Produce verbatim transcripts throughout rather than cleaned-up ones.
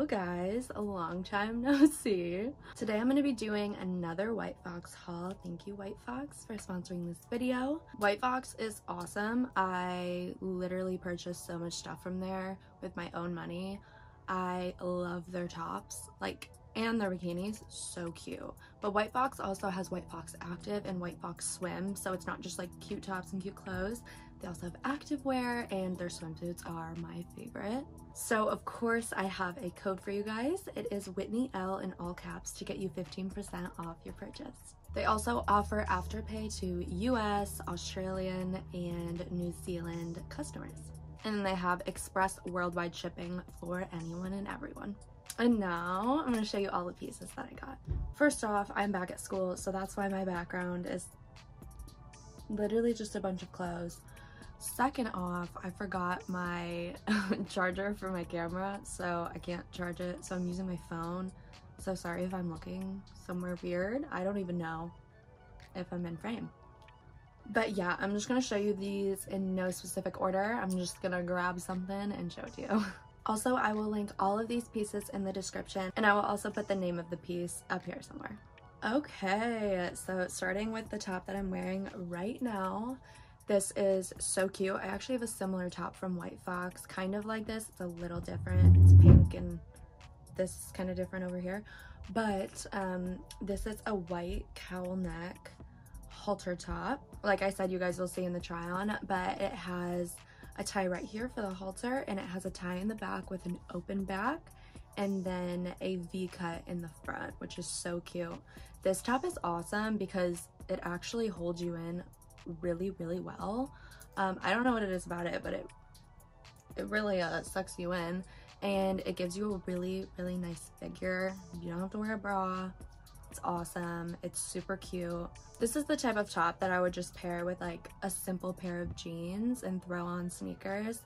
Hello guys, a long time no see. Today I'm going to be doing another White Fox haul. Thank you White Fox for sponsoring this video. White Fox is awesome. I literally purchased so much stuff from there with my own money. I love their tops, like, and their bikinis, so cute. But White Fox also has White Fox Active and White Fox Swim, so it's not just like cute tops and cute clothes. They also have activewear, and their swimsuits are my favorite. So of course I have a code for you guys. It is WHITNEYL in all caps to get you fifteen percent off your purchase. They also offer Afterpay to U S, Australian, and New Zealand customers. And then they have express worldwide shipping for anyone and everyone. And now I'm going to show you all the pieces that I got. First off, I'm back at school, so that's why my background is literally just a bunch of clothes. Second off, I forgot my charger for my camera, so I can't charge it, so I'm using my phone. So sorry if I'm looking somewhere weird. I don't even know if I'm in frame. But yeah, I'm just going to show you these in no specific order. I'm just going to grab something and show it to you. Also, I will link all of these pieces in the description, and I will also put the name of the piece up here somewhere. Okay, so starting with the top that I'm wearing right now. This is so cute. I actually have a similar top from White Fox, kind of like this. It's a little different. It's pink, and this is kind of different over here. But um, this is a white cowl neck halter top. Like I said, you guys will see in the try on, but it has a tie right here for the halter, and it has a tie in the back with an open back and then a V-cut in the front, which is so cute. This top is awesome because it actually holds you in really, really well. Um, I don't know what it is about it, but it it really uh, sucks you in, and it gives you a really, really nice figure. You don't have to wear a bra. It's awesome. It's super cute. This is the type of top that I would just pair with like a simple pair of jeans and throw on sneakers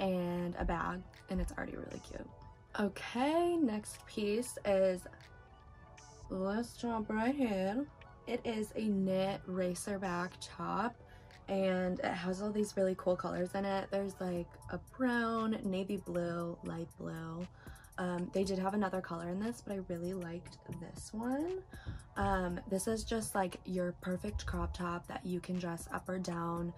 and a bag, and it's already really cute. Okay, next piece is this top right here. It is a knit racerback top, and it has all these really cool colors in it. There's like a brown, navy blue, light blue. Um, they did have another color in this, but I really liked this one. Um, this is just like your perfect crop top that you can dress up or down.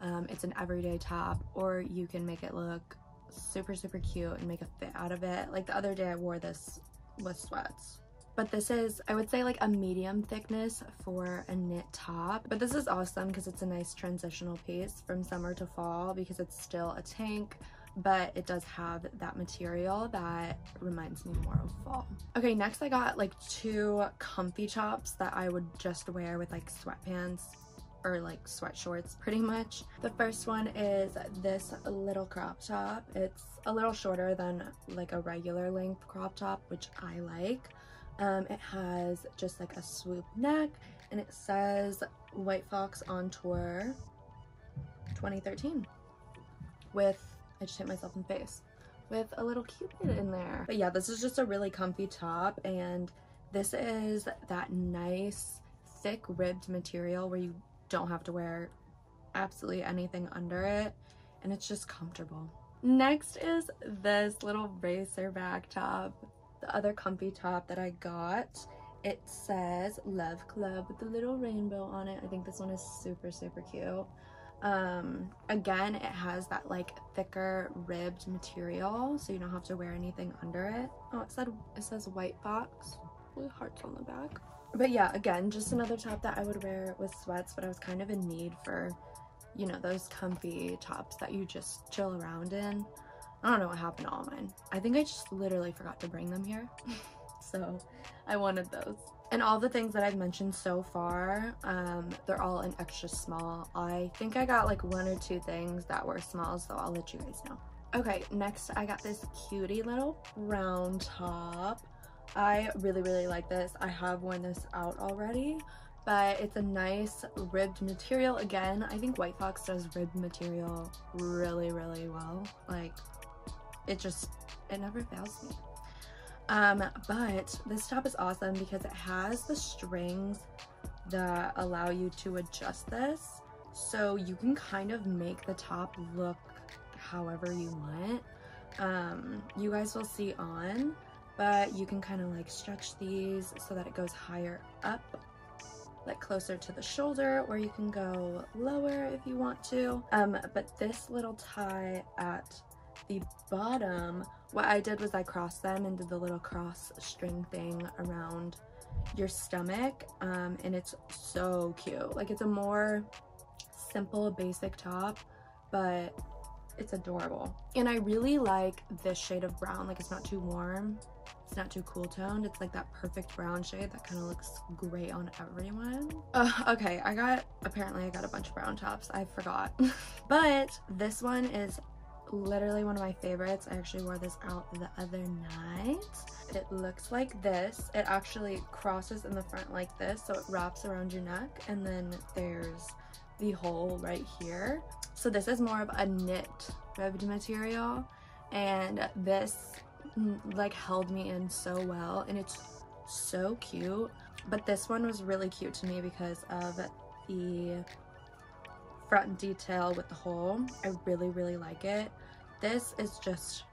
Um, it's an everyday top, or you can make it look super, super cute and make a fit out of it. Like the other day I wore this with sweats. But this is, I would say, like a medium thickness for a knit top. But this is awesome because it's a nice transitional piece from summer to fall, because it's still a tank, but it does have that material that reminds me more of fall. Okay, next I got like two comfy tops that I would just wear with like sweatpants or like sweat shorts pretty much. The first one is this little crop top. It's a little shorter than like a regular length crop top, which I like. Um, it has just like a swoop neck, and it says White Fox on Tour twenty thirteen with, I just hit myself in the face, with a little cupid in there. But yeah, this is just a really comfy top, and this is that nice thick ribbed material where you don't have to wear absolutely anything under it, and it's just comfortable. Next is this little racerback top. The other comfy top that I got, it says Love Club with the little rainbow on it. I think this one is super, super cute. Um, again, it has that like thicker ribbed material, so you don't have to wear anything under it. Oh, it said it says White Fox with hearts on the back. But yeah, again, just another top that I would wear with sweats, but I was kind of in need for, you know, those comfy tops that you just chill around in. I don't know what happened to all mine. I think I just literally forgot to bring them here. So I wanted those. And all the things that I've mentioned so far, um, they're all an extra small. I think I got like one or two things that were small, so I'll let you guys know. Okay, next I got this cutie little brown top. I really, really like this. I have worn this out already, but it's a nice ribbed material. Again, I think White Fox does ribbed material really, really well. Like, it just, it never fails me. Um, but this top is awesome because it has the strings that allow you to adjust this, so you can kind of make the top look however you want. Um, you guys will see on, but you can kind of like stretch these so that it goes higher up, like closer to the shoulder, or you can go lower if you want to. Um, but this little tie at the bottom, what I did was I crossed them and did the little cross string thing around your stomach, um, and it's so cute. Like, it's a more simple, basic top, but it's adorable. And I really like this shade of brown. Like, it's not too warm, it's not too cool toned, it's like that perfect brown shade that kind of looks great on everyone. Uh, okay, I got apparently I got a bunch of brown tops, I forgot. But this one is literally one of my favorites. I actually wore this out the other night. It looks like this. It actually crosses in the front like this, so it wraps around your neck, and then there's the hole right here. So this is more of a knit ribbed material, and this like held me in so well, and it's so cute. But this one was really cute to me because of the front detail with the hole. I really really like it. This is just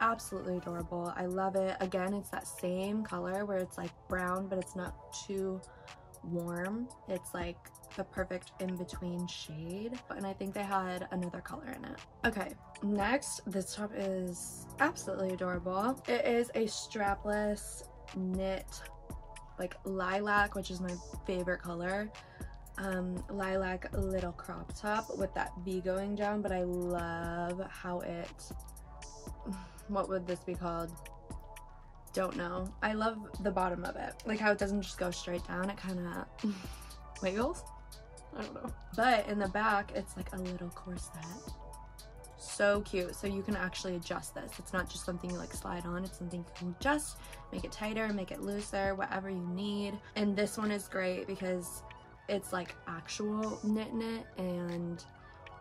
absolutely adorable. I love it. Again, it's that same color where it's like brown, but it's not too warm. It's like the perfect in-between shade, and I think they had another color in it. Okay, next, this top is absolutely adorable. It is a strapless knit, like lilac, which is my favorite color, um lilac little crop top with that V going down, but I love how it, what would this be called? Don't know. I love the bottom of it, like how it doesn't just go straight down, it kind of wiggles. I don't know. But in the back, it's like a little corset. So cute. So you can actually adjust this. It's not just something you like slide on, it's something you can adjust, make it tighter, make it looser, whatever you need. And this one is great because it's like actual knit knit, and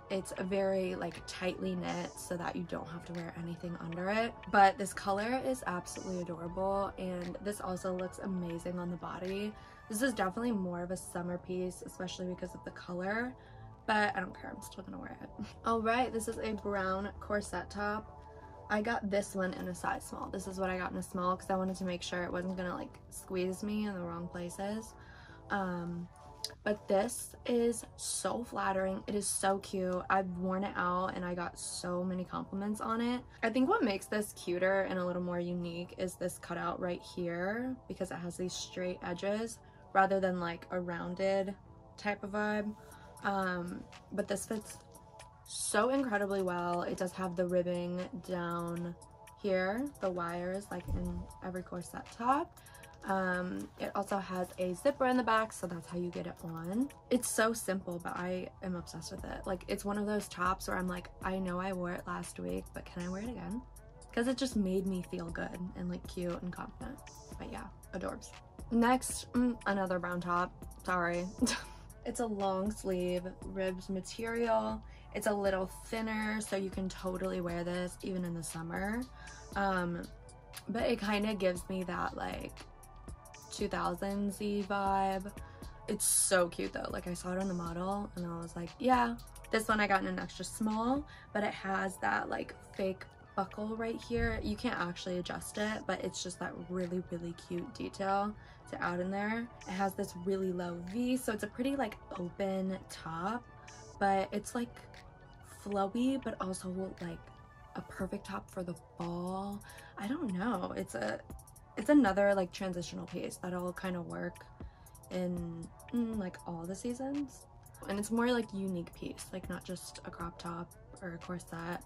it's a very like tightly knit so that you don't have to wear anything under it. But this color is absolutely adorable, and this also looks amazing on the body. This is definitely more of a summer piece, especially because of the color, but I don't care, I'm still gonna wear it. All right, this is a brown corset top. I got this one in a size small. This is what I got in a small because I wanted to make sure it wasn't gonna like squeeze me in the wrong places. Um, But this is so flattering. It is so cute. I've worn it out and I got so many compliments on it. I think what makes this cuter and a little more unique is this cutout right here, because it has these straight edges rather than like a rounded type of vibe. Um, but this fits so incredibly well. It does have the ribbing down here, the wires like in every corset top. Um, it also has a zipper in the back, so that's how you get it on. It's so simple, but I am obsessed with it. Like, it's one of those tops where I'm like, I know I wore it last week, but can I wear it again? Because it just made me feel good and like cute and confident. But yeah, adorbs. Next, mm, another brown top. Sorry. It's a long sleeve ribbed material. It's a little thinner, so you can totally wear this even in the summer. Um, but it kind of gives me that like two thousands-y vibe. It's so cute though. Like, I saw it on the model and I was like, yeah. This one I got in an extra small, but it has that like fake buckle right here. You can't actually adjust it, but it's just that really really cute detail to add in there. It has this really low V, so it's a pretty like open top, but it's like flowy, but also like a perfect top for the fall. I don't know. It's a It's another like transitional piece that'll kind of work in mm, like all the seasons. And it's more like unique piece, like not just a crop top or a corset.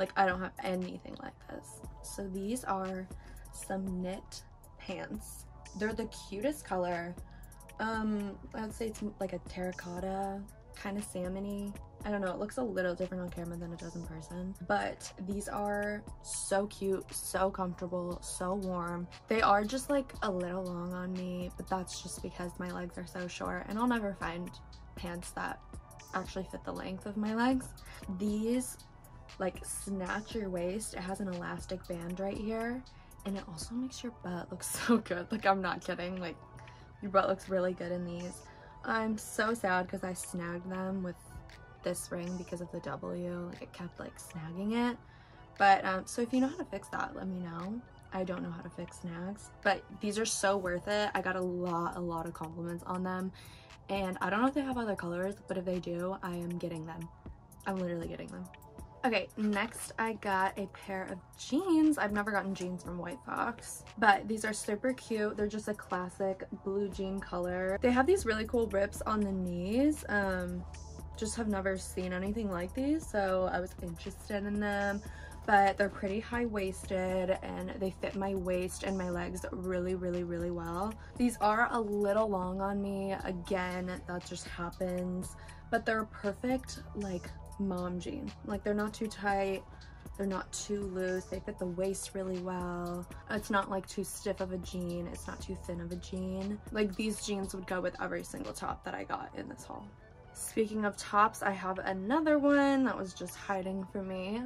Like, I don't have anything like this. So these are some knit pants. They're the cutest color. Um, I would say it's like a terracotta, kind of salmon-y. I don't know, it looks a little different on camera than it does in person, but these are so cute, so comfortable, so warm. They are just like a little long on me, but that's just because my legs are so short and I'll never find pants that actually fit the length of my legs. These like snatch your waist. It has an elastic band right here, and it also makes your butt look so good. Like, I'm not kidding, like your butt looks really good in these. I'm so sad because I snagged them with this ring because of the W, like it kept like snagging it. But um so if you know how to fix that, let me know. I don't know how to fix nags, but these are so worth it. I got a lot, a lot of compliments on them, and I don't know if they have other colors, but if they do, I am getting them. I'm literally getting them. Okay, next I got a pair of jeans. I've never gotten jeans from White Fox, but these are super cute. They're just a classic blue jean color. They have these really cool rips on the knees. Um, just have never seen anything like these, so I was interested in them. But they're pretty high-waisted and they fit my waist and my legs really, really, really well. These are a little long on me. Again, that just happens. But they're perfect, like, mom jean. Like, they're not too tight. They're not too loose. They fit the waist really well. It's not, like, too stiff of a jean. It's not too thin of a jean. Like, these jeans would go with every single top that I got in this haul. Speaking of tops, I have another one that was just hiding from me.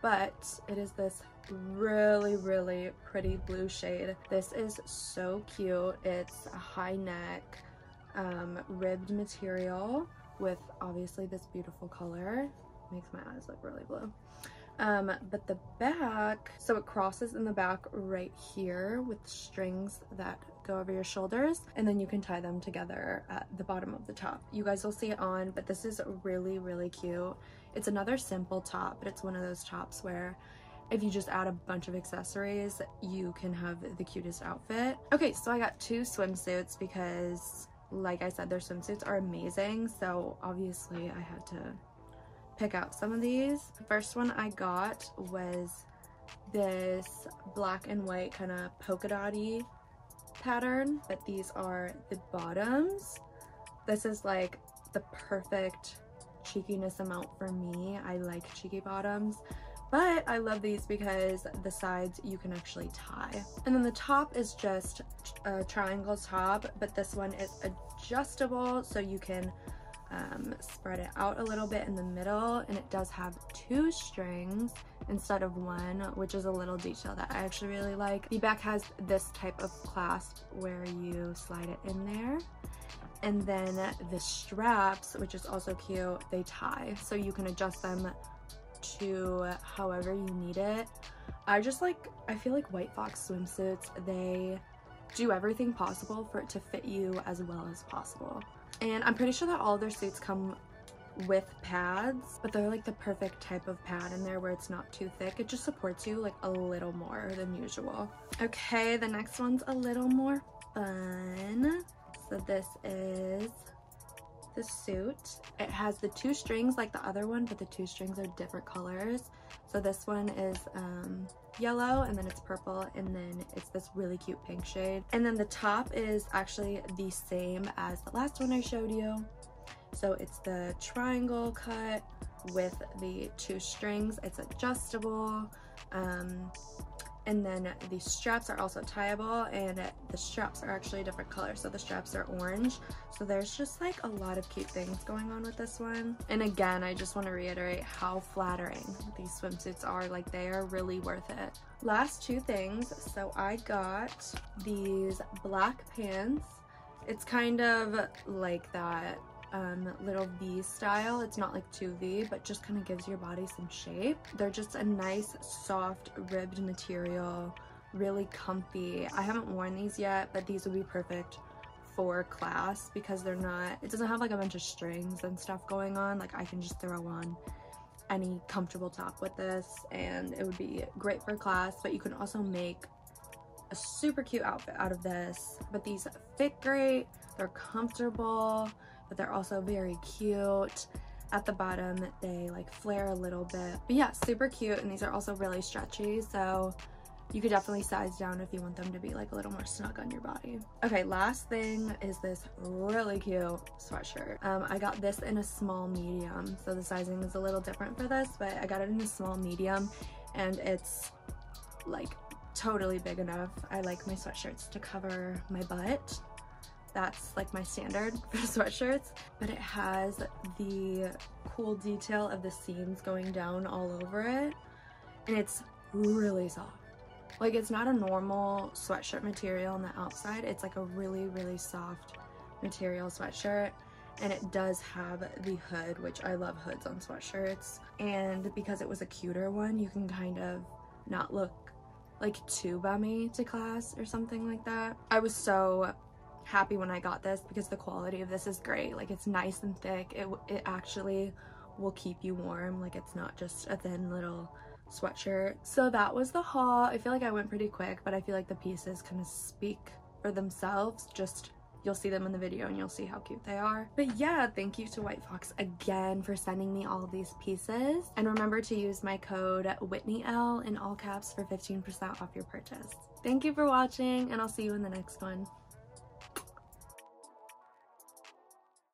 But it is this really, really pretty blue shade. This is so cute. It's a high neck, um, ribbed material with obviously this beautiful color. Makes my eyes look really blue. Um, but the back, so it crosses in the back right here with strings that go over your shoulders, and then you can tie them together at the bottom of the top. You guys will see it on, but this is really, really cute. It's another simple top, but it's one of those tops where if you just add a bunch of accessories, you can have the cutest outfit. Okay, so I got two swimsuits because, like I said, their swimsuits are amazing, so obviously I had to pick out some of these. The first one I got was this black and white kind of polka dotty pattern, but these are the bottoms. This is like the perfect cheekiness amount for me. I like cheeky bottoms, but I love these because the sides you can actually tie. And then the top is just a triangle top, but this one is adjustable, so you can Um, spread it out a little bit in the middle, and it does have two strings instead of one, which is a little detail that I actually really like. The back has this type of clasp where you slide it in there, and then the straps, which is also cute, they tie, so you can adjust them to however you need it. I just like, I feel like White Fox swimsuits, they do everything possible for it to fit you as well as possible. And I'm pretty sure that all their suits come with pads, but they're like the perfect type of pad in there where it's not too thick. It just supports you like a little more than usual. Okay, the next one's a little more fun. So this is the suit. It has the two strings like the other one, but the two strings are different colors. So this one is um, yellow, and then it's purple, and then it's this really cute pink shade. And then the top is actually the same as the last one I showed you. So it's the triangle cut with the two strings. It's adjustable. Um, and then the straps are also tieable, and the straps are actually a different color. So the straps are orange. So there's just like a lot of cute things going on with this one. And again, I just want to reiterate how flattering these swimsuits are. Like, they are really worth it. Last two things. So I got these black pants. It's kind of like that um little V style. It's not like too V, but just kind of gives your body some shape. They're just a nice soft ribbed material, really comfy. I haven't worn these yet, but these would be perfect for class because they're not, it doesn't have like a bunch of strings and stuff going on. Like, I can just throw on any comfortable top with this and it would be great for class, but you can also make a super cute outfit out of this. But these fit great, they're comfortable, but they're also very cute. At the bottom, they like flare a little bit. But yeah, super cute, and these are also really stretchy, so you could definitely size down if you want them to be like a little more snug on your body. Okay, last thing is this really cute sweatshirt. Um, I got this in a small medium, so the sizing is a little different for this, but I got it in a small medium, and it's like totally big enough. I like my sweatshirts to cover my butt. That's like my standard for sweatshirts, but it has the cool detail of the seams going down all over it, and it's really soft. Like, it's not a normal sweatshirt material on the outside. It's like a really, really soft material sweatshirt, and it does have the hood, which I love hoods on sweatshirts, and because it was a cuter one, you can kind of not look like two by me to class or something like that. I was so happy when I got this because the quality of this is great. Like, it's nice and thick. It, it actually will keep you warm. Like, it's not just a thin little sweatshirt. So that was the haul. I feel like I went pretty quick, but I feel like the pieces kind of speak for themselves. Just you'll see them in the video and you'll see how cute they are. But yeah, thank you to White Fox again for sending me all of these pieces. And remember to use my code WHITNEYL in all caps for fifteen percent off your purchase. Thank you for watching, and I'll see you in the next one.